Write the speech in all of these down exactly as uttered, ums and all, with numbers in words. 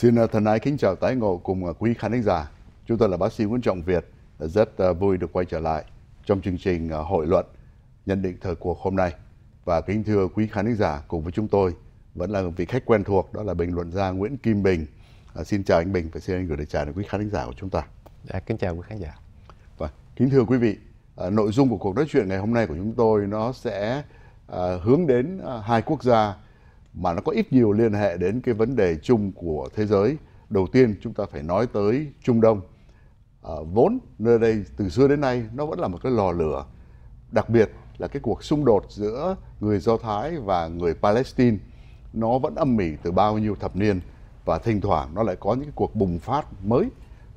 Xin thân ái kính chào tái ngộ cùng quý khán thính giả. Chúng tôi là bác sĩ Nguyễn Trọng Việt, rất vui được quay trở lại trong chương trình hội luận nhận định thời cuộc hôm nay. Và kính thưa quý khán thính giả, cùng với chúng tôi vẫn là vị khách quen thuộc, đó là bình luận gia Nguyễn Kim Bình. À, xin chào anh Bình và xin anh gửi lời chào đến quý khán thính giả của chúng ta. Dạ, kính chào quý khán giả. Và kính thưa quý vị, à, nội dung của cuộc nói chuyện ngày hôm nay của chúng tôi nó sẽ à, hướng đến à, hai quốc gia mà nó có ít nhiều liên hệ đến cái vấn đề chung của thế giới. Đầu tiên chúng ta phải nói tới Trung Đông. À, vốn nơi đây từ xưa đến nay nó vẫn là một cái lò lửa, đặc biệt là cái cuộc xung đột giữa người Do Thái và người Palestine. Nó vẫn âm mỉ từ bao nhiêu thập niên và thỉnh thoảng nó lại có những cuộc bùng phát mới.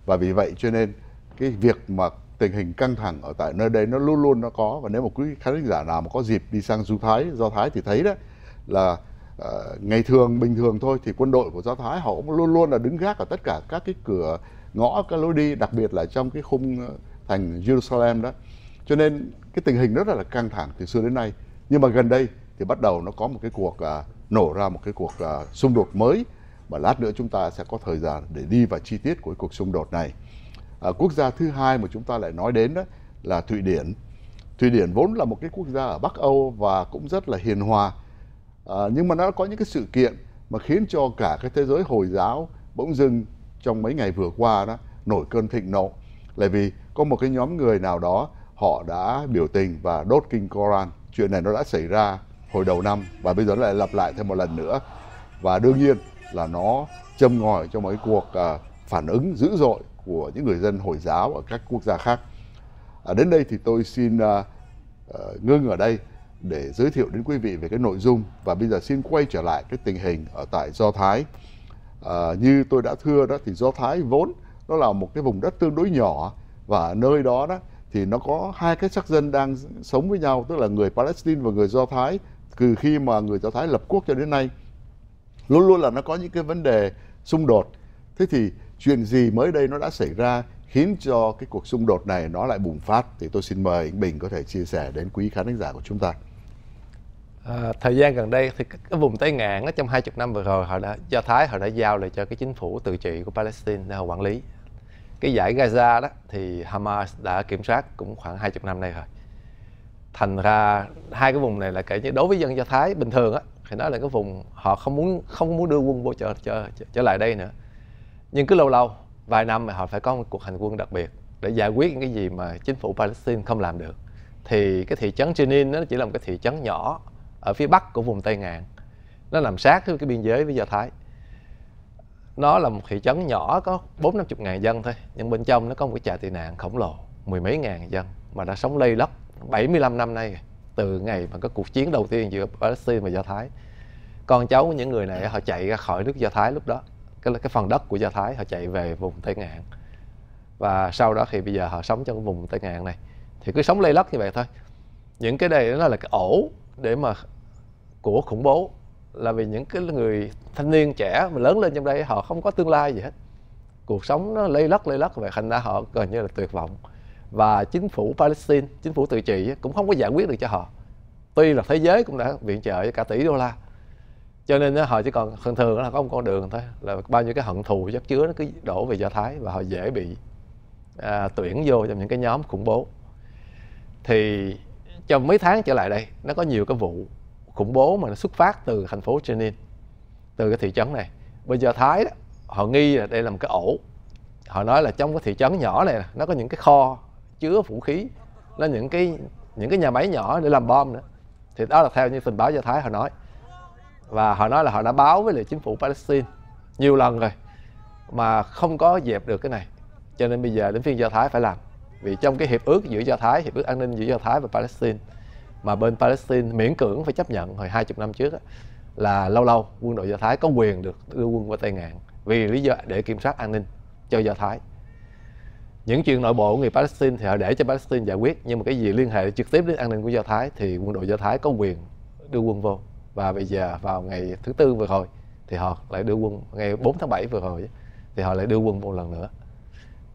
Và vì vậy cho nên cái việc mà tình hình căng thẳng ở tại nơi đây nó luôn luôn nó có. Và nếu một quý khán thính giả nào mà có dịp đi sang Do Thái, Do Thái thì thấy đó là uh, ngày thường bình thường thôi thì quân đội của Do Thái họ cũng luôn luôn là đứng gác ở tất cả các cái cửa ngõ, các lối đi, đặc biệt là trong cái khung thành Jerusalem đó. Cho nên cái tình hình rất là căng thẳng từ xưa đến nay. Nhưng mà gần đây thì bắt đầu nó có một cái cuộc uh, nổ ra một cái cuộc uh, xung đột mới. Và lát nữa chúng ta sẽ có thời gian để đi vào chi tiết của cuộc xung đột này. À, quốc gia thứ hai mà chúng ta lại nói đến đó là Thụy Điển. Thụy Điển vốn là một cái quốc gia ở Bắc Âu và cũng rất là hiền hòa. À, nhưng mà nó có những cái sự kiện mà khiến cho cả cái thế giới Hồi giáo bỗng dưng trong mấy ngày vừa qua đó nổi cơn thịnh nộ. Là vì có một cái nhóm người nào đó họ đã biểu tình và đốt kinh Koran. Chuyện này nó đã xảy ra hồi đầu năm và bây giờ nó lại lặp lại thêm một lần nữa. Và đương nhiên là nó châm ngòi cho mấy cuộc uh, phản ứng dữ dội của những người dân Hồi giáo ở các quốc gia khác. À, đến đây thì tôi xin uh, uh, ngưng ở đây để giới thiệu đến quý vị về cái nội dung. Và bây giờ xin quay trở lại cái tình hình ở tại Do Thái. À, như tôi đã thưa đó thì Do Thái vốn nó là một cái vùng đất tương đối nhỏ, và ở nơi đó đó thì nó có hai cái sắc dân đang sống với nhau, tức là người Palestine và người Do Thái. Từ khi mà người Do Thái lập quốc cho đến nay luôn luôn là nó có những cái vấn đề xung đột. Thế thì chuyện gì mới đây nó đã xảy ra khiến cho cái cuộc xung đột này nó lại bùng phát? Thì tôi xin mời anh Bình có thể chia sẻ đến quý khán thính giả của chúng ta. À, thời gian gần đây thì cái vùng Tây Ngạn trong hai mươi năm vừa rồi, họ đã Do Thái họ đã giao lại cho cái chính phủ tự trị của Palestine để họ quản lý. Cái dải Gaza đó thì Hamas đã kiểm soát cũng khoảng hai mươi năm nay rồi. Thành ra hai cái vùng này là kể như đối với dân Do Thái bình thường á, thì đó là cái vùng họ không muốn không muốn đưa quân vô trở trở lại đây nữa. Nhưng cứ lâu lâu vài năm mà họ phải có một cuộc hành quân đặc biệt để giải quyết những cái gì mà chính phủ Palestine không làm được. Thì cái thị trấn Jenin nó chỉ là một cái thị trấn nhỏ ở phía bắc của vùng Tây Ngạn, nó nằm sát với cái biên giới với Do Thái. Nó là một thị trấn nhỏ có bốn năm chục ngàn dân thôi, nhưng bên trong nó có một cái trại tị nạn khổng lồ mười mấy ngàn dân mà đã sống lây lấp bảy mươi lăm năm nay rồi, từ ngày mà có cuộc chiến đầu tiên giữa Palestine và Do Thái. Con cháu của những người này họ chạy ra khỏi nước Do Thái lúc đó, cái là cái phần đất của Do Thái, họ chạy về vùng Tây Ngạn. Và sau đó thì bây giờ họ sống trong cái vùng Tây Ngạn này, thì cứ sống lây lất như vậy thôi. Những cái đây nó là cái ổ để mà của khủng bố, là vì những cái người thanh niên trẻ mà lớn lên trong đây họ không có tương lai gì hết. Cuộc sống nó lây lất lây lất vậy, thành ra họ gần như là tuyệt vọng. Và chính phủ Palestine, chính phủ tự trị cũng không có giải quyết được cho họ. Tuy là thế giới cũng đã viện trợ cho cả tỷ đô la, cho nên họ chỉ còn thường thường là có một con đường thôi, là bao nhiêu cái hận thù chất chứa nó cứ đổ về Do Thái, và họ dễ bị à, tuyển vô trong những cái nhóm khủng bố. Thì trong mấy tháng trở lại đây nó có nhiều cái vụ khủng bố mà nó xuất phát từ thành phố Jenin, từ cái thị trấn này. Bên Do Thái đó, họ nghi là đây là một cái ổ. Họ nói là trong cái thị trấn nhỏ này nó có những cái kho chứa vũ khí, là những cái những cái nhà máy nhỏ để làm bom nữa. Thì đó là theo như tình báo Do Thái họ nói. Và họ nói là họ đã báo với lại chính phủ Palestine nhiều lần rồi mà không có dẹp được cái này. Cho nên bây giờ đến phiên Do Thái phải làm. Vì trong cái hiệp ước giữa Do Thái, hiệp ước an ninh giữa Do Thái và Palestine mà bên Palestine miễn cưỡng phải chấp nhận hồi hai mươi năm trước, là lâu lâu quân đội Do Thái có quyền được đưa quân qua Tây Ngạn vì lý do để kiểm soát an ninh cho Do Thái. Những chuyện nội bộ của người Palestine thì họ để cho Palestine giải quyết, nhưng mà cái gì liên hệ trực tiếp đến an ninh của Do Thái thì quân đội Do Thái có quyền đưa quân vô. Và bây giờ vào ngày thứ tư vừa rồi thì họ lại đưa quân, ngày bốn tháng bảy vừa rồi thì họ lại đưa quân một lần nữa.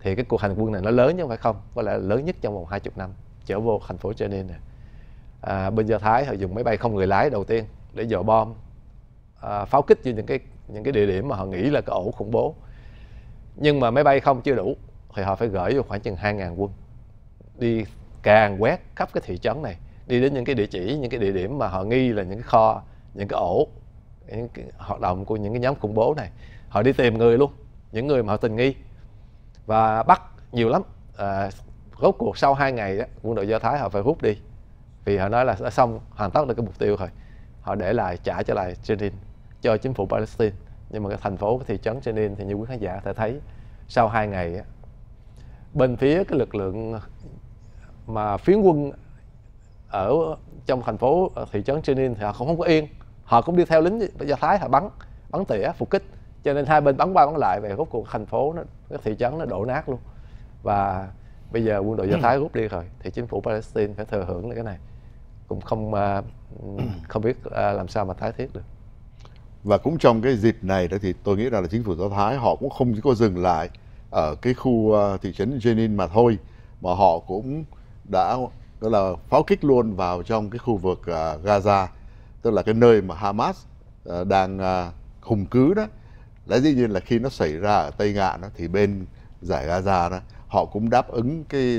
Thì cái cuộc hành quân này nó lớn chứ không phải không, có lẽ là lớn nhất trong vòng hai mươi năm trở vô thành phố Jenin này. À, bên Do Thái họ dùng máy bay không người lái đầu tiên để dò bom pháo kích như những cái những cái địa điểm mà họ nghĩ là cái ổ khủng bố. Nhưng mà máy bay không chưa đủ thì họ phải gửi vô khoảng chừng hai ngàn quân đi càn quét khắp cái thị trấn này, đi đến những cái địa chỉ, những cái địa điểm mà họ nghi là những cái kho, những cái ổ, những cái hoạt động của những cái nhóm khủng bố này. Họ đi tìm người luôn, những người mà họ tình nghi, và bắt nhiều lắm. À, rốt cuộc sau hai ngày đó, quân đội Do Thái họ phải rút đi, vì họ nói là đã xong, hoàn tất được cái mục tiêu rồi. Họ để lại, trả trở lại Jenin cho chính phủ Palestine. Nhưng mà cái thành phố, cái thị trấn Jenin thì như quý khán giả có thể thấy, sau hai ngày bên phía cái lực lượng mà phiến quân ở trong thành phố thị trấn Jenin thì họ cũng không có yên, họ cũng đi theo lính Do Thái, họ bắn bắn tỉa phục kích, cho nên hai bên bắn qua bắn lại về, rốt cuộc thành phố nó, cái thị trấn nó đổ nát luôn. Và bây giờ quân đội Do Thái rút đi rồi thì chính phủ Palestine phải thừa hưởng cái này, cũng không không biết làm sao mà tái thiết được. Và cũng trong cái dịp này đó thì tôi nghĩ rằng là chính phủ Do Thái họ cũng không chỉ có dừng lại ở cái khu thị trấn Jenin mà thôi, mà họ cũng đã tức là pháo kích luôn vào trong cái khu vực Gaza, tức là cái nơi mà Hamas đang hùng cứ đó. Lẽ dĩ nhiên là khi nó xảy ra ở Tây Ngạn đó, thì bên giải Gaza đó họ cũng đáp ứng cái,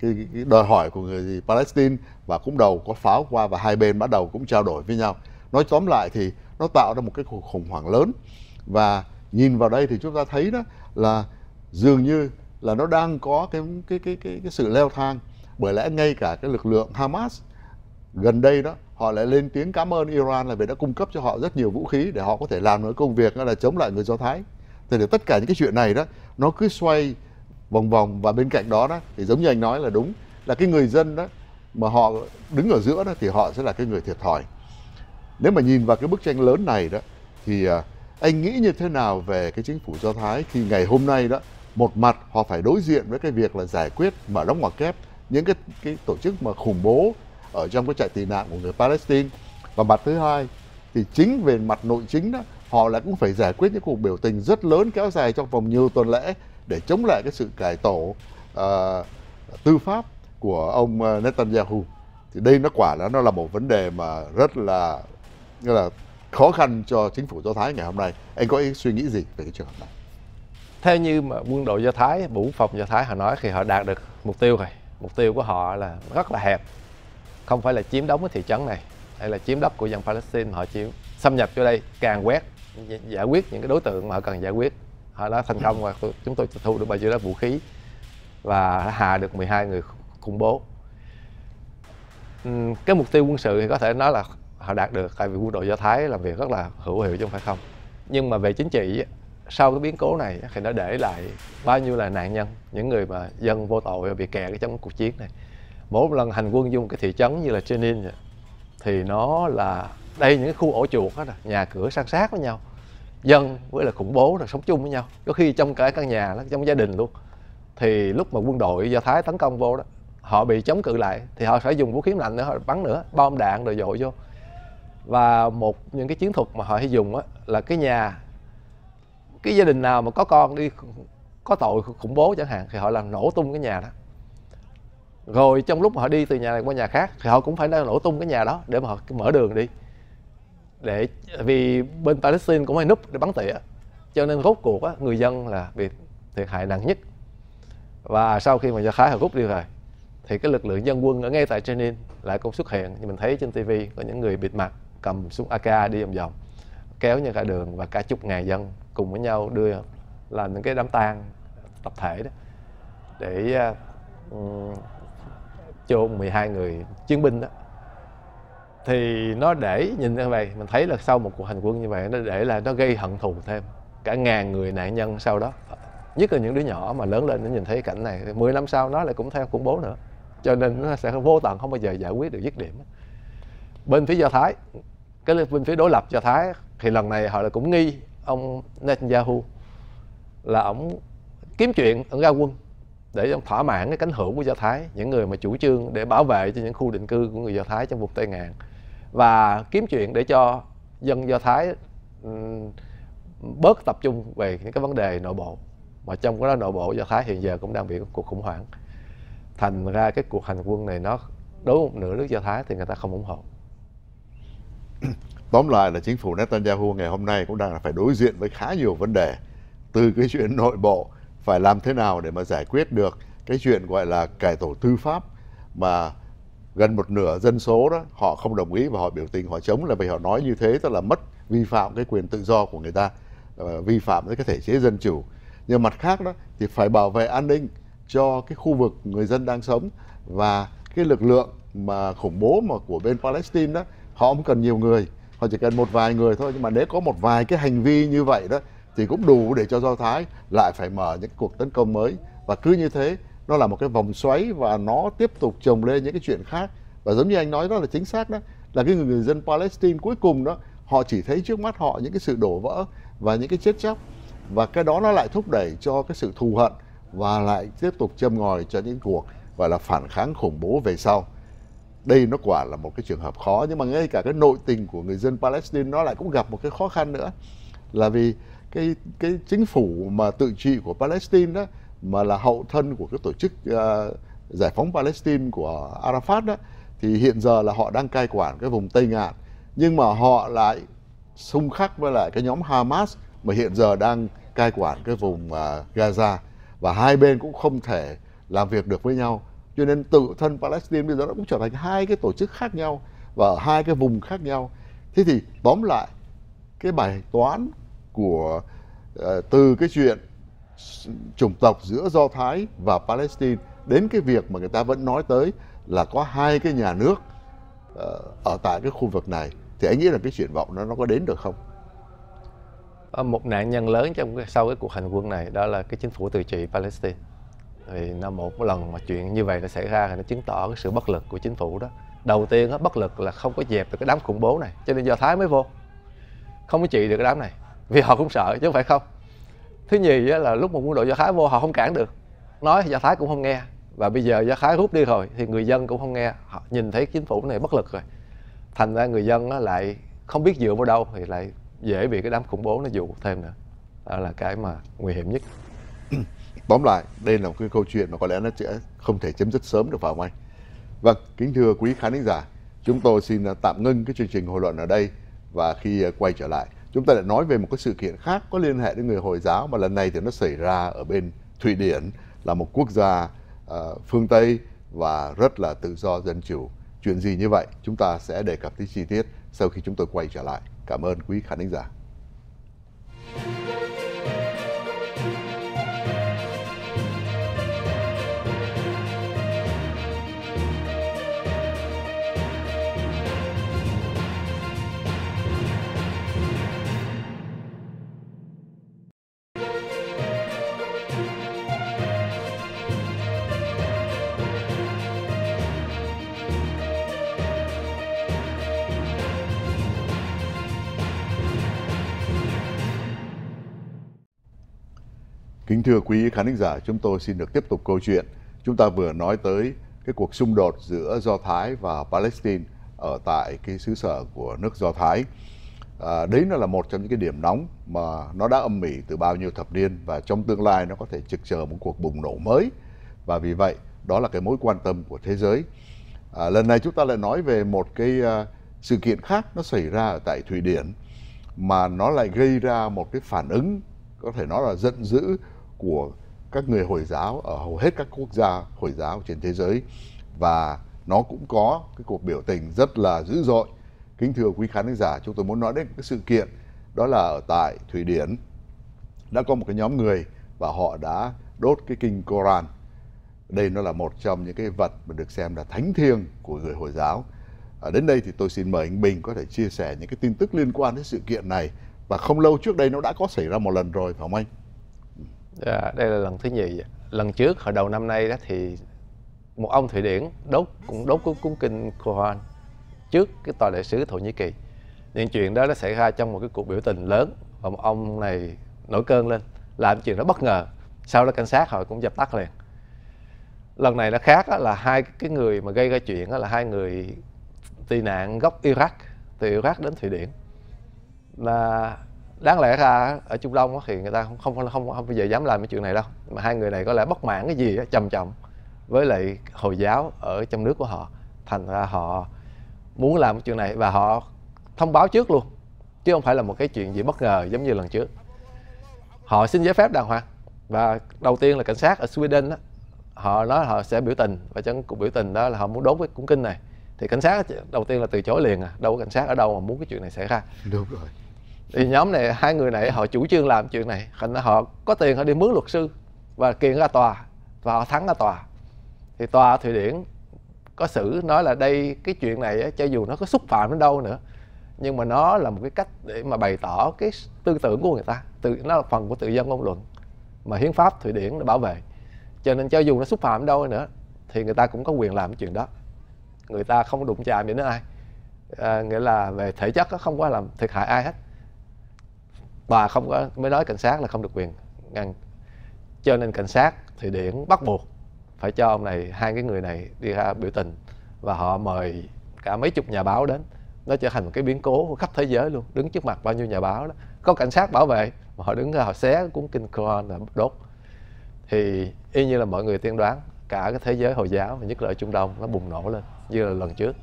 cái, cái đòi hỏi của người Palestine, và cũng đầu có pháo qua và hai bên bắt đầu cũng trao đổi với nhau. Nói tóm lại thì nó tạo ra một cái cuộc khủng hoảng lớn, và nhìn vào đây thì chúng ta thấy đó là dường như là nó đang có cái cái cái cái, cái sự leo thang. Bởi lẽ ngay cả cái lực lượng Hamas gần đây đó họ lại lên tiếng cảm ơn Iran là vì đã cung cấp cho họ rất nhiều vũ khí để họ có thể làm những công việc đó là chống lại người Do Thái. Thì tất cả những cái chuyện này đó nó cứ xoay vòng vòng, và bên cạnh đó đó thì giống như anh nói là đúng là cái người dân đó mà họ đứng ở giữa đó thì họ sẽ là cái người thiệt thòi. Nếu mà nhìn vào cái bức tranh lớn này đó thì anh nghĩ như thế nào về cái chính phủ Do Thái khi ngày hôm nay đó một mặt họ phải đối diện với cái việc là giải quyết mở đóng ngoặc kép những cái, cái tổ chức mà khủng bố ở trong cái trại tị nạn của người Palestine, và mặt thứ hai thì chính về mặt nội chính đó họ lại cũng phải giải quyết những cuộc biểu tình rất lớn kéo dài trong vòng nhiều tuần lễ để chống lại cái sự cải tổ uh, tư pháp của ông Netanyahu. Thì đây nó quả là nó là một vấn đề mà rất là nghĩa là khó khăn cho chính phủ Do Thái ngày hôm nay. Anh có ý suy nghĩ gì về cái trường hợp này? Theo như mà quân đội Do Thái, bộ quốc phòng Do Thái họ nói thì họ đạt được mục tiêu rồi. Mục tiêu của họ là rất là hẹp, không phải là chiếm đóng cái thị trấn này hay là chiếm đất của dân Palestine, họ chiếm xâm nhập vô đây càn quét, giải quyết những cái đối tượng mà họ cần giải quyết. Họ đã thành công và chúng tôi thu được bao nhiêu đó vũ khí và hạ được mười hai người khủng bố. Cái mục tiêu quân sự thì có thể nói là họ đạt được, tại vì quân đội Do Thái làm việc rất là hữu hiệu chứ không phải không. Nhưng mà về chính trị, sau cái biến cố này thì nó để lại bao nhiêu là nạn nhân, những người mà dân vô tội bị kẹt trong cuộc chiến này. Mỗi lần hành quân vô cái thị trấn như là Jenin thì nó là đây những cái khu ổ chuột đó, nhà cửa san sát với nhau, dân với là khủng bố là sống chung với nhau, có khi trong cả căn nhà, trong gia đình luôn. Thì lúc mà quân đội Do Thái tấn công vô đó, họ bị chống cự lại thì họ phải dùng vũ khí lạnh nữa, họ bắn nữa, bom đạn rồi dội vô. Và một những cái chiến thuật mà họ hay dùng á là cái nhà, cái gia đình nào mà có con đi có tội khủng bố chẳng hạn thì họ làm nổ tung cái nhà đó. Rồi trong lúc mà họ đi từ nhà này qua nhà khác thì họ cũng phải nổ tung cái nhà đó để mà họ mở đường đi, để vì bên Palestine cũng hay núp để bắn tỉa, cho nên rốt cuộc á, người dân là bị thiệt hại nặng nhất. Và sau khi mà Do Thái họ rút đi rồi thì cái lực lượng dân quân ở ngay tại Jenin lại cũng xuất hiện, như mình thấy trên ti vi có những người bịt mặt cầm súng a ca đi vòng vòng kéo nhau cả đường, và cả chục ngàn dân cùng với nhau đưa làm những cái đám tang tập thể đó để uh, chôn mười hai người chiến binh đó. Thì nó để nhìn như vậy, mình thấy là sau một cuộc hành quân như vậy nó để là nó gây hận thù thêm, cả ngàn người nạn nhân sau đó, nhất là những đứa nhỏ mà lớn lên nó nhìn thấy cảnh này mười năm sau nó lại cũng theo khủng bố nữa, cho nên nó sẽ vô tận, không bao giờ giải quyết được dứt điểm. Bên phía Do Thái, cái bên phía đối lập Do Thái thì lần này họ là cũng nghi ông Netanyahu là ổng kiếm chuyện, ổng ra quân để ông thỏa mãn cái cánh hữu của Do Thái, những người mà chủ trương để bảo vệ cho những khu định cư của người Do Thái trong vùng Tây Ngạn, và kiếm chuyện để cho dân Do Thái bớt tập trung về những cái vấn đề nội bộ, mà trong cái đó nội bộ Do Thái hiện giờ cũng đang bị cuộc khủng hoảng. Thành ra cái cuộc hành quân này nó đối một nửa nước Do Thái thì người ta không ủng hộ. Tóm lại là chính phủ Netanyahu ngày hôm nay cũng đang phải đối diện với khá nhiều vấn đề, từ cái chuyện nội bộ phải làm thế nào để mà giải quyết được cái chuyện gọi là cải tổ tư pháp mà gần một nửa dân số đó họ không đồng ý và họ biểu tình, họ chống, là vì họ nói như thế tức là mất, vi phạm cái quyền tự do của người ta, vi phạm cái thể chế dân chủ. Nhưng mặt khác đó thì phải bảo vệ an ninh cho cái khu vực người dân đang sống, và cái lực lượng mà khủng bố mà của bên Palestine đó, họ không cần nhiều người, họ chỉ cần một vài người thôi, nhưng mà nếu có một vài cái hành vi như vậy đó thì cũng đủ để cho Do Thái lại phải mở những cuộc tấn công mới. Và cứ như thế nó là một cái vòng xoáy và nó tiếp tục chồng lên những cái chuyện khác. Và giống như anh nói đó là chính xác đó, là cái người, người dân Palestine cuối cùng đó họ chỉ thấy trước mắt họ những cái sự đổ vỡ và những cái chết chóc, và cái đó nó lại thúc đẩy cho cái sự thù hận và lại tiếp tục châm ngòi cho những cuộc gọi là phản kháng khủng bố về sau. Đây nó quả là một cái trường hợp khó, nhưng mà ngay cả cái nội tình của người dân Palestine nó lại cũng gặp một cái khó khăn nữa, là vì cái cái chính phủ mà tự trị của Palestine đó, mà là hậu thân của cái tổ chức uh, giải phóng Palestine của Arafat đó, thì hiện giờ là họ đang cai quản cái vùng Tây Ngạn, nhưng mà họ lại xung khắc với lại cái nhóm Hamas mà hiện giờ đang cai quản cái vùng uh, Gaza, và hai bên cũng không thể làm việc được với nhau. Cho nên tự thân Palestine bây giờ nó cũng trở thành hai cái tổ chức khác nhau và ở hai cái vùng khác nhau. Thế thì tóm lại cái bài toán của uh, từ cái chuyện chủng tộc giữa Do Thái và Palestine đến cái việc mà người ta vẫn nói tới là có hai cái nhà nước uh, ở tại cái khu vực này, thì anh nghĩ là cái triển vọng nó nó có đến được không? Một nạn nhân lớn trong sau cái cuộc hành quân này đó là cái chính phủ tự trị Palestine. Thì nó một lần mà chuyện như vậy đã xảy ra thì nó chứng tỏ cái sự bất lực của chính phủ đó. Đầu tiên đó, bất lực là không có dẹp được cái đám khủng bố này, cho nên Do Thái mới vô, không có trị được cái đám này, vì họ cũng sợ chứ không phải không. Thứ nhì là lúc mà quân đội Do Thái vô họ không cản được, nói Do Thái cũng không nghe, và bây giờ Do Thái rút đi rồi thì người dân cũng không nghe, họ nhìn thấy chính phủ này bất lực rồi, thành ra người dân lại không biết dựa vào đâu, thì lại dễ bị cái đám khủng bố nó dụ thêm nữa. Đó là cái mà nguy hiểm nhất. Tóm lại đây là một cái câu chuyện mà có lẽ nó sẽ không thể chấm dứt sớm được, vào ngay. Vâng, kính thưa quý khán thính giả, chúng tôi xin tạm ngưng cái chương trình hội luận ở đây, và khi quay trở lại chúng ta lại nói về một cái sự kiện khác có liên hệ đến người Hồi giáo, mà lần này thì nó xảy ra ở bên Thụy Điển, là một quốc gia uh, phương Tây và rất là tự do dân chủ. Chuyện gì như vậy chúng ta sẽ đề cập tới chi tiết sau khi chúng tôi quay trở lại. Cảm ơn quý khán thính giả. Kính thưa quý khán thính giả, chúng tôi xin được tiếp tục câu chuyện. Chúng ta vừa nói tới cái cuộc xung đột giữa Do Thái và Palestine ở tại cái xứ sở của nước Do Thái. À, đấy nó là một trong những cái điểm nóng mà nó đã âm ỉ từ bao nhiêu thập niên, và trong tương lai nó có thể trực chờ một cuộc bùng nổ mới. Và vì vậy, đó là cái mối quan tâm của thế giới. À, lần này chúng ta lại nói về một cái uh, sự kiện khác nó xảy ra ở tại Thụy Điển, mà nó lại gây ra một cái phản ứng có thể nói là giận dữ của các người Hồi giáo ở hầu hết các quốc gia Hồi giáo trên thế giới, và nó cũng có cái cuộc biểu tình rất là dữ dội. Kính thưa quý khán thính giả, chúng tôi muốn nói đến cái sự kiện đó là ở tại Thụy Điển đã có một cái nhóm người và họ đã đốt cái kinh Koran. Đây nó là một trong những cái vật mà được xem là thánh thiêng của người Hồi giáo. À, đến đây thì tôi xin mời anh Bình có thể chia sẻ những cái tin tức liên quan đến sự kiện này, và không lâu trước đây nó đã có xảy ra một lần rồi phải không anh? Yeah, đây là lần thứ nhì. Lần trước hồi đầu năm nay đó thì một ông Thụy Điển đốt cũng đốt cuốn kinh Koran trước cái tòa đại sứ Thổ Nhĩ Kỳ. Những chuyện đó nó xảy ra trong một cái cuộc biểu tình lớn, và một ông này nổi cơn lên làm chuyện đó bất ngờ, sau đó cảnh sát họ cũng dập tắt liền. Lần này nó khác đó, là hai cái người mà gây ra chuyện đó là hai người tị nạn gốc Iraq, từ Iraq đến Thụy Điển. Là đáng lẽ ra ở Trung Đông thì người ta không không không không bao giờ dám làm cái chuyện này đâu, mà hai người này có lẽ bất mãn cái gì đó trầm trọng với lại Hồi giáo ở trong nước của họ, thành ra họ muốn làm cái chuyện này, và họ thông báo trước luôn, chứ không phải là một cái chuyện gì bất ngờ giống như lần trước. Họ xin giấy phép đàng hoàng. Và đầu tiên là cảnh sát ở Sweden đó, họ nói họ sẽ biểu tình, và trong cuộc biểu tình đó là họ muốn đốt cái cuốn kinh này. Thì cảnh sát đầu tiên là từ chối liền, à, đâu có cảnh sát ở đâu mà muốn cái chuyện này xảy ra. Đúng rồi. Thì nhóm này, hai người này họ chủ trương làm chuyện này, họ có tiền họ đi mướn luật sư và kiện ra tòa, và họ thắng ra tòa. Thì tòa Thụy Điển có xử nói là đây, cái chuyện này cho dù nó có xúc phạm đến đâu nữa, nhưng mà nó là một cái cách để mà bày tỏ cái tư tưởng của người ta, tự, nó là phần của tự do ngôn luận mà hiến pháp Thụy Điển nó bảo vệ. Cho nên cho dù nó xúc phạm đến đâu nữa thì người ta cũng có quyền làm cái chuyện đó, người ta không đụng chạm đến ai, à, nghĩa là về thể chất nó không có làm thiệt hại ai hết. Tòa không có, mới nói cảnh sát là không được quyền ngăn. Cho nên cảnh sát Thụy Điển bắt buộc phải cho ông này, hai cái người này đi ra biểu tình, và họ mời cả mấy chục nhà báo đến. Nó trở thành một cái biến cố của khắp thế giới luôn, đứng trước mặt bao nhiêu nhà báo đó, có cảnh sát bảo vệ mà họ đứng ra họ xé cuốn kinh Koran là đốt. Thì y như là mọi người tiên đoán, cả cái thế giới Hồi giáo, nhất là ở Trung Đông, nó bùng nổ lên như là lần trước.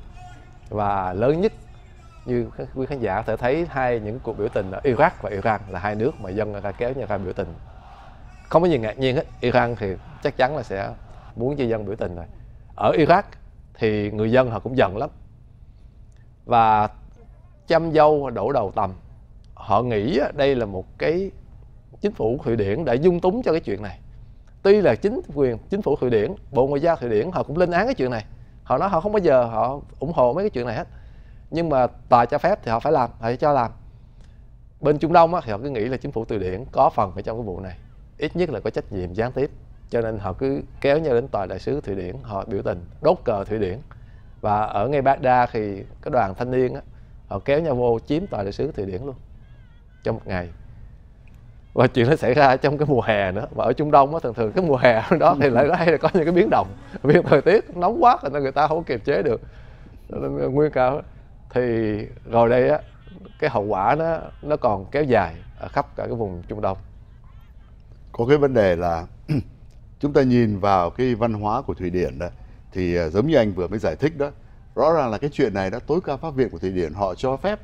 Và lớn nhất, như quý khán giả có thể thấy, hai những cuộc biểu tình ở Iraq và Iran là hai nước mà dân ra kéo nhau ra biểu tình. Không có gì ngạc nhiên hết, Iran thì chắc chắn là sẽ muốn cho dân biểu tình rồi. Ở Iraq thì người dân họ cũng giận lắm, và chăm dâu đổ đầu tầm. Họ nghĩ đây là một cái chính phủ Thụy Điển đã dung túng cho cái chuyện này. Tuy là chính quyền chính phủ Thụy Điển, Bộ Ngoại giao Thụy Điển họ cũng lên án cái chuyện này, họ nói họ không bao giờ họ ủng hộ mấy cái chuyện này hết, nhưng mà tòa cho phép thì họ phải làm, họ phải cho làm. Bên Trung Đông á, thì họ cứ nghĩ là chính phủ Thụy Điển có phần ở trong cái vụ này, ít nhất là có trách nhiệm gián tiếp, cho nên họ cứ kéo nhau đến tòa đại sứ Thụy Điển, họ biểu tình đốt cờ Thụy Điển. Và ở ngay Baghdad thì cái đoàn thanh niên á, họ kéo nhau vô chiếm tòa đại sứ Thụy Điển luôn trong một ngày. Và chuyện nó xảy ra trong cái mùa hè nữa, mà ở Trung Đông á, thường thường cái mùa hè đó thì lại đây là có những cái biến động, biến thời tiết nóng quá nên người ta không kiềm chế được, nên nguyên cả. Thì rồi đây á, cái hậu quả nó nó còn kéo dài ở khắp cả cái vùng Trung Đông. Có cái vấn đề là chúng ta nhìn vào cái văn hóa của Thụy Điển đó, thì giống như anh vừa mới giải thích đó, rõ ràng là cái chuyện này đã tối cao pháp viện của Thụy Điển họ cho phép,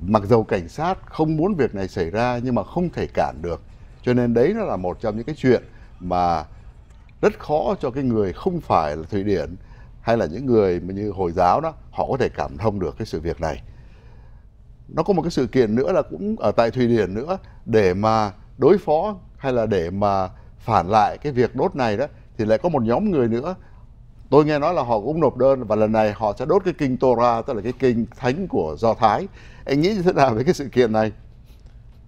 mặc dầu cảnh sát không muốn việc này xảy ra nhưng mà không thể cản được. Cho nên đấy nó là một trong những cái chuyện mà rất khó cho cái người không phải là Thụy Điển hay là những người như Hồi giáo đó, họ có thể cảm thông được cái sự việc này. Nó có một cái sự kiện nữa là cũng ở tại Thụy Điển nữa, để mà đối phó hay là để mà phản lại cái việc đốt này đó, thì lại có một nhóm người nữa, tôi nghe nói là họ cũng nộp đơn, và lần này họ sẽ đốt cái kinh Torah, tức là cái kinh thánh của Do Thái. Anh nghĩ như thế nào về cái sự kiện này?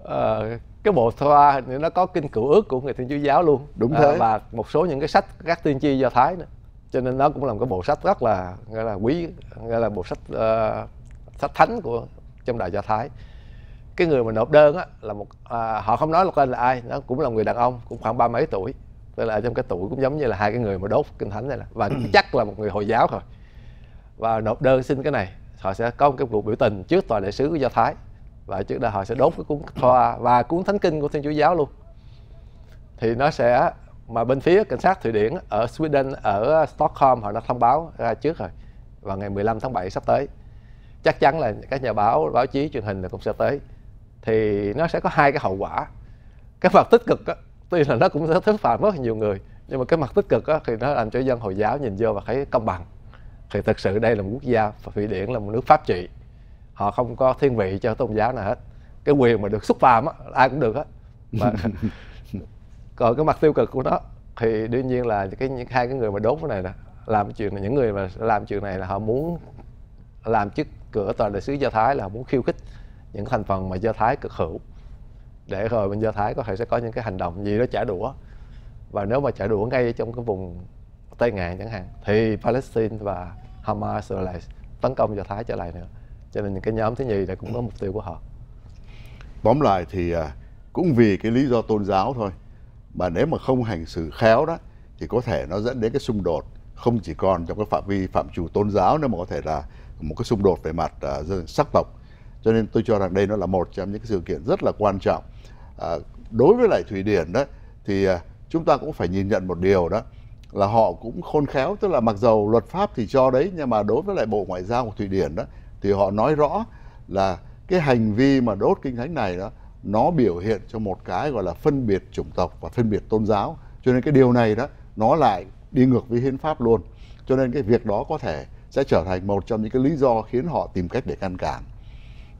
À, cái bộ Torah nó có kinh cựu ước của người Thiên Chúa giáo luôn. Đúng thế. À, và một số những cái sách các tiên tri Do Thái nữa. Cho nên nó cũng là một cái bộ sách rất là, gọi là quý, gọi là bộ sách uh, sách thánh của trong đạo Do Thái. Cái người mà nộp đơn á, là một à, họ không nói lọc lên là ai, nó cũng là người đàn ông, cũng khoảng ba mấy tuổi, tức là trong cái tuổi cũng giống như là hai cái người mà đốt kinh thánh này, là và chắc là một người Hồi giáo rồi. Và nộp đơn xin cái này, họ sẽ có một cái cuộc biểu tình trước tòa đại sứ của Do Thái, và trước đó họ sẽ đốt cái cuốn Torah và cuốn thánh kinh của Thiên Chúa giáo luôn. Thì nó sẽ, mà bên phía cảnh sát Thụy Điển ở Sweden, ở Stockholm họ đã thông báo ra trước rồi, vào ngày mười lăm tháng bảy sắp tới. Chắc chắn là các nhà báo, báo chí, truyền hình là cũng sẽ tới. Thì nó sẽ có hai cái hậu quả. Cái mặt tích cực đó, tuy là nó cũng sẽ thức phạm rất nhiều người, nhưng mà cái mặt tích cực đó, thì nó làm cho dân Hồi giáo nhìn vô và thấy công bằng. Thì thực sự đây là một quốc gia, Thụy Điển là một nước pháp trị, họ không có thiên vị cho tôn giáo nào hết. Cái quyền mà được xúc phạm đó, ai cũng được hết. Mà... Còn cái mặt tiêu cực của nó thì đương nhiên là cái những hai cái người mà đốt cái này nè, làm chuyện này, những người mà làm chuyện này là họ muốn làm trước cửa tòa đại sứ Do Thái, là họ muốn khiêu khích những thành phần mà Do Thái cực hữu, để rồi bên Do Thái có thể sẽ có những cái hành động gì đó trả đũa. Và nếu mà trả đũa ngay trong cái vùng Tây Ngạn chẳng hạn, thì Palestine và Hamas lại tấn công Do Thái trở lại nữa. Cho nên những cái nhóm thứ nhì là cũng có mục tiêu của họ. Tóm lại thì cũng vì cái lý do tôn giáo thôi, mà nếu mà không hành xử khéo đó thì có thể nó dẫn đến cái xung đột, không chỉ còn trong cái phạm vi phạm trù tôn giáo nữa, mà có thể là một cái xung đột về mặt uh, sắc tộc. Cho nên tôi cho rằng đây nó là một trong những cái sự kiện rất là quan trọng. Uh, đối với lại Thụy Điển đó thì uh, chúng ta cũng phải nhìn nhận một điều đó là họ cũng khôn khéo, tức là mặc dầu luật pháp thì cho đấy, nhưng mà đối với lại Bộ Ngoại giao của Thụy Điển đó thì họ nói rõ là cái hành vi mà đốt kinh thánh này đó, nó biểu hiện cho một cái gọi là phân biệt chủng tộc và phân biệt tôn giáo. Cho nên cái điều này đó nó lại đi ngược với hiến pháp luôn. Cho nên cái việc đó có thể sẽ trở thành một trong những cái lý do khiến họ tìm cách để ngăn cản.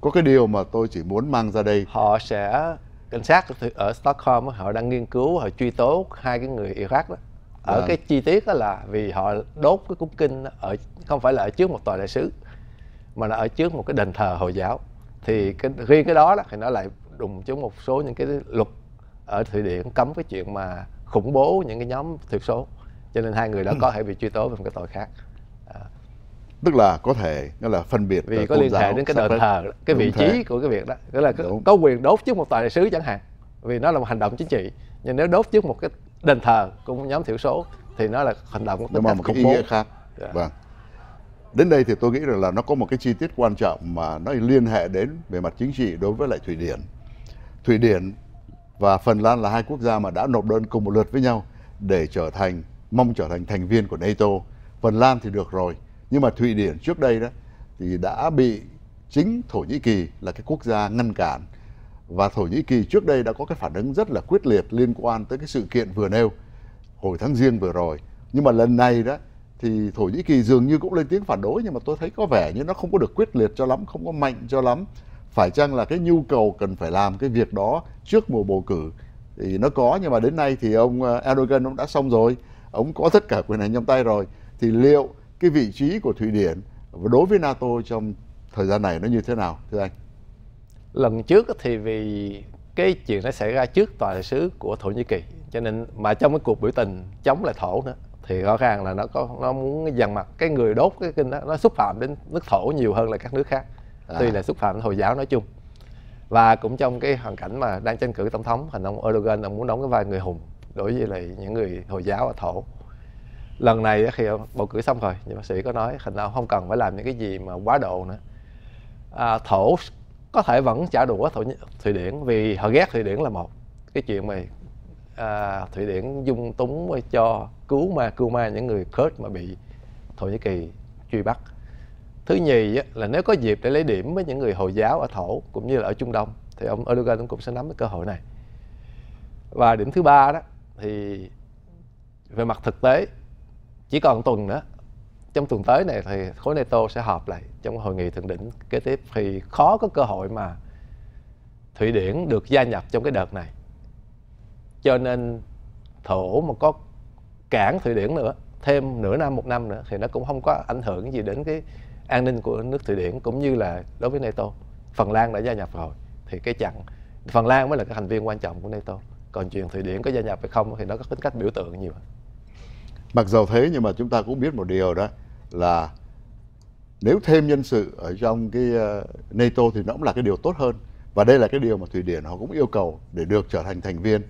Có cái điều mà tôi chỉ muốn mang ra đây. Họ sẽ, cảnh sát ở Stockholm họ đang nghiên cứu, họ truy tố hai cái người Iraq đó. Ở à. cái chi tiết đó là vì họ đốt cái cúng kinh ở không phải là ở trước một tòa đại sứ mà là ở trước một cái đền thờ Hồi giáo. Thì cái, riêng cái đó, đó thì nó lại đùng trúng một số những cái luật ở Thụy Điển cấm cái chuyện mà khủng bố những cái nhóm thiểu số. Cho nên hai người đó có thể bị truy tố về một cái tội khác. À. Tức là có thể nghĩa là phân biệt vì có liên hệ đến cái đền thờ, cái vị trí của cái việc đó, tức là đúng. Có quyền đốt trước một tòa đại sứ chẳng hạn, vì nó là một hành động chính trị. Nhưng nếu đốt trước một cái đền thờ của một nhóm thiểu số thì nó là hành động của tính cách khủng bố khác. Yeah. Vâng. Đến đây thì tôi nghĩ rằng là nó có một cái chi tiết quan trọng mà nó liên hệ đến về mặt chính trị đối với lại Thụy Điển. Thụy Điển và Phần Lan là hai quốc gia mà đã nộp đơn cùng một lượt với nhau để trở thành mong trở thành thành viên của NATO. Phần Lan thì được rồi, nhưng mà Thụy Điển trước đây đó thì đã bị chính Thổ Nhĩ Kỳ là cái quốc gia ngăn cản, và Thổ Nhĩ Kỳ trước đây đã có cái phản ứng rất là quyết liệt liên quan tới cái sự kiện vừa nêu hồi tháng Giêng vừa rồi. Nhưng mà lần này đó thì Thổ Nhĩ Kỳ dường như cũng lên tiếng phản đối, nhưng mà tôi thấy có vẻ như nó không có được quyết liệt cho lắm, không có mạnh cho lắm. Phải chăng là cái nhu cầu cần phải làm cái việc đó trước mùa bầu cử thì nó có, nhưng mà đến nay thì ông Erdogan cũng đã xong rồi, ông có tất cả quyền hành trong tay rồi, thì liệu cái vị trí của Thụy Điển đối với NATO trong thời gian này nó như thế nào thưa anh? Lần trước thì vì cái chuyện nó xảy ra trước tòa đại sứ của Thổ Nhĩ Kỳ, cho nên mà trong cái cuộc biểu tình chống lại Thổ nữa thì rõ ràng là nó có nó muốn dằn mặt cái người đốt cái kinh đó, nó xúc phạm đến nước Thổ nhiều hơn là các nước khác. À. Tuy là xúc phạm đến Hồi giáo nói chung. Và cũng trong cái hoàn cảnh mà đang tranh cử tổng thống, hành ông Erdogan ông muốn đóng cái vai người hùng đối với lại những người Hồi giáo ở Thổ. Lần này khi bầu cử xong rồi, nhưng bác sĩ có nói thành ra không cần phải làm những cái gì mà quá độ nữa. À, Thổ có thể vẫn trả đũa Thổ, Thụy Điển vì họ ghét Thụy Điển là một. Cái chuyện mà à, Thụy Điển dung túng cho cứu ma, cứu ma những người Kurd mà bị Thổ Nhĩ Kỳ truy bắt. Thứ nhì là nếu có dịp để lấy điểm với những người Hồi giáo ở Thổ cũng như là ở Trung Đông thì ông Erdogan cũng sẽ nắm cái cơ hội này. Và điểm thứ ba đó thì về mặt thực tế chỉ còn tuần nữa, trong tuần tới này thì khối NATO sẽ họp lại trong hội nghị thượng đỉnh kế tiếp, thì khó có cơ hội mà Thụy Điển được gia nhập trong cái đợt này. Cho nên Thổ mà có cản Thụy Điển nữa thêm nửa năm một năm nữa thì nó cũng không có ảnh hưởng gì đến cái an ninh của nước Thụy Điển cũng như là đối với NATO. Phần Lan đã gia nhập rồi thì cái chặng Phần Lan mới là cái thành viên quan trọng của NATO. Còn chuyện Thụy Điển có gia nhập hay không thì nó có tính cách biểu tượng nhiều. Mặc dầu thế nhưng mà chúng ta cũng biết một điều đó là nếu thêm nhân sự ở trong cái NATO thì nó cũng là cái điều tốt hơn. Và đây là cái điều mà Thụy Điển họ cũng yêu cầu để được trở thành thành viên.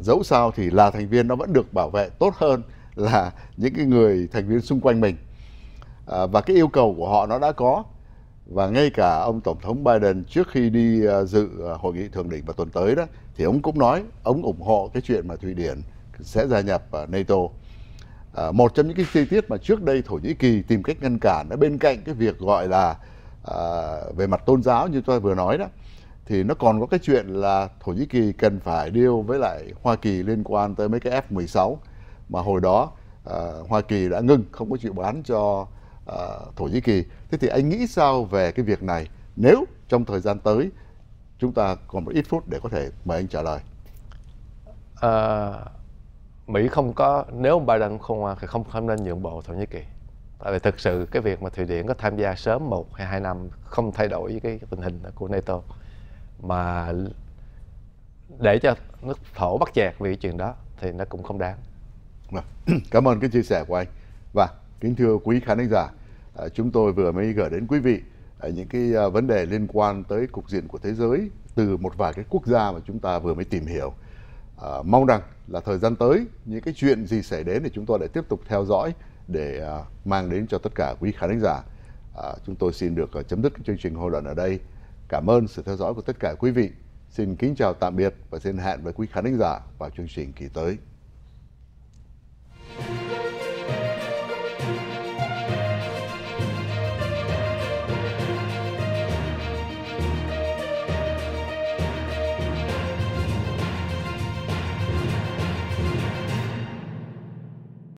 Dẫu sao thì là thành viên nó vẫn được bảo vệ tốt hơn là những cái người thành viên xung quanh mình. Và cái yêu cầu của họ nó đã có. Và ngay cả ông Tổng thống Biden trước khi đi dự hội nghị thượng đỉnh vào tuần tới đó thì ông cũng nói ông ủng hộ cái chuyện mà Thụy Điển sẽ gia nhập NATO. À, một trong những cái chi tiết mà trước đây Thổ Nhĩ Kỳ tìm cách ngăn cản ở bên cạnh cái việc gọi là à, về mặt tôn giáo như tôi vừa nói đó, thì nó còn có cái chuyện là Thổ Nhĩ Kỳ cần phải deal với lại Hoa Kỳ liên quan tới mấy cái F mười sáu mà hồi đó à, Hoa Kỳ đã ngưng không có chịu bán cho à, Thổ Nhĩ Kỳ. Thế thì anh nghĩ sao về cái việc này nếu trong thời gian tới? Chúng ta còn một ít phút để có thể mời anh trả lời. À... Mỹ không có, nếu Biden không thì không, không nên nhượng bộ Thổ Nhĩ Kỳ. Tại vì thực sự cái việc mà Thụy Điển có tham gia sớm một hay hai năm không thay đổi cái tình hình của NATO, mà để cho nước Thổ bắt chẹt vì chuyện đó thì nó cũng không đáng. Cảm ơn cái chia sẻ của anh. Và kính thưa quý khán thính giả, chúng tôi vừa mới gửi đến quý vị những cái vấn đề liên quan tới cục diện của thế giới từ một vài cái quốc gia mà chúng ta vừa mới tìm hiểu. À, mong rằng là thời gian tới những cái chuyện gì xảy đến thì chúng tôi lại tiếp tục theo dõi để à, mang đến cho tất cả quý khán thính giả. À, chúng tôi xin được chấm dứt chương trình hội luận ở đây. Cảm ơn sự theo dõi của tất cả quý vị. Xin kính chào tạm biệt và xin hẹn với quý khán thính giả vào chương trình kỳ tới.